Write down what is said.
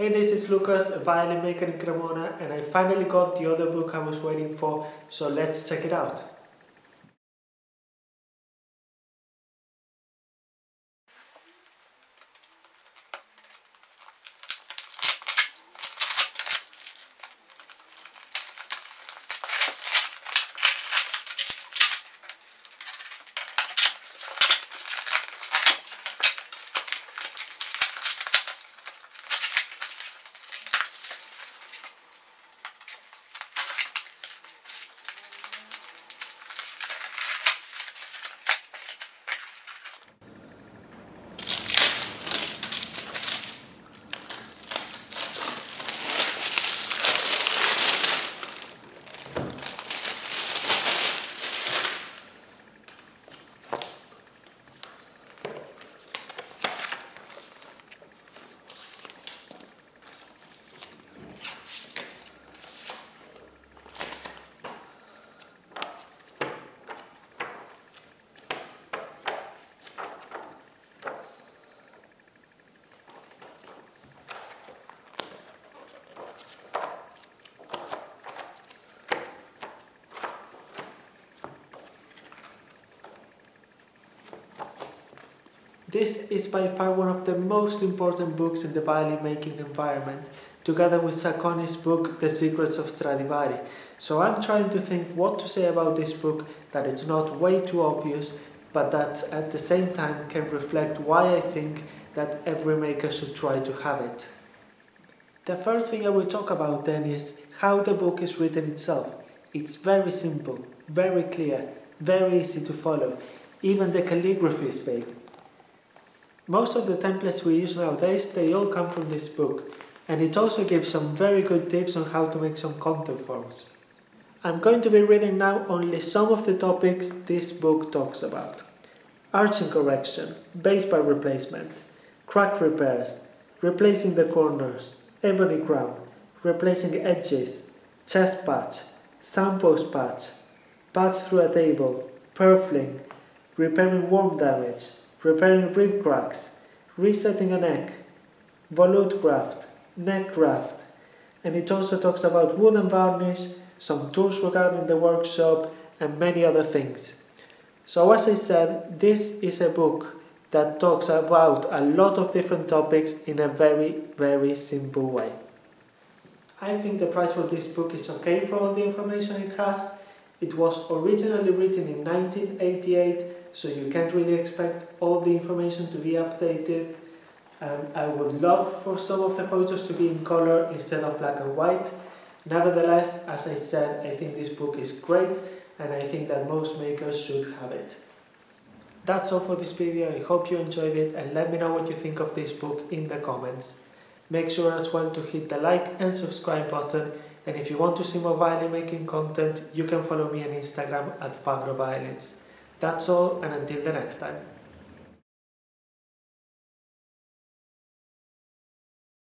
Hey, this is Lucas, a violin maker in Cremona, and I finally got the other book I was waiting for, so let's check it out. This is by far one of the most important books in the violin-making environment, together with Sacconi's book, The Secrets of Stradivari. So I'm trying to think what to say about this book that it's not way too obvious, but that at the same time can reflect why I think that every maker should try to have it. The first thing I will talk about then is how the book is written itself. It's very simple, very clear, very easy to follow. Even the calligraphy is vague. Most of the templates we use nowadays, they all come from this book, and it also gives some very good tips on how to make some content forms. I'm going to be reading now only some of the topics this book talks about. Arching correction, base by replacement, crack repairs, replacing the corners, ebony crown, replacing edges, chest patch, soundpost patch, patch through a table, purfling, repairing worm damage, repairing rib cracks, resetting a neck, volute graft, neck graft, and it also talks about wood and varnish, some tools regarding the workshop, and many other things. So as I said, this is a book that talks about a lot of different topics in a very simple way. I think the price for this book is okay for all the information it has. It was originally written in 1988, so you can't really expect all the information to be updated, and I would love for some of the photos to be in color instead of black and white. Nevertheless, as I said, I think this book is great, and I think that most makers should have it. That's all for this video. I hope you enjoyed it, and let me know what you think of this book in the comments. Make sure as well to hit the like and subscribe button, and if you want to see more violin making content, you can follow me on Instagram at FabroViolins. That's all, and until the next time.